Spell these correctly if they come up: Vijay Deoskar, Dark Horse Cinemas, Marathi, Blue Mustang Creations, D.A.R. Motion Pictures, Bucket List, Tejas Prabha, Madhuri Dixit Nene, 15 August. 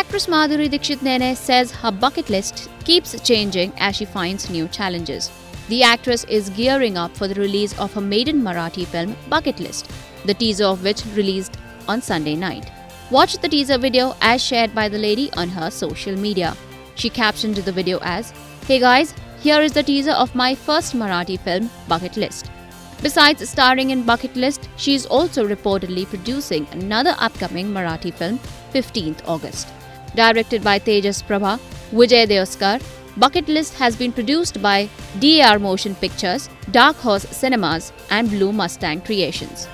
Actress Madhuri Dixit Nene says her bucket list keeps changing as she finds new challenges. The actress is gearing up for the release of her maiden Marathi film Bucket List, the teaser of which released on Sunday night. Watch the teaser video as shared by the lady on her social media. She captioned the video as, "Hey guys, here is the teaser of my first Marathi film, Bucket List." Besides starring in Bucket List, she is also reportedly producing another upcoming Marathi film, 15 August. Directed by Tejas Prabha, Vijay Deoskar, Bucket List has been produced by D.A.R. Motion Pictures, Dark Horse Cinemas and Blue Mustang Creations.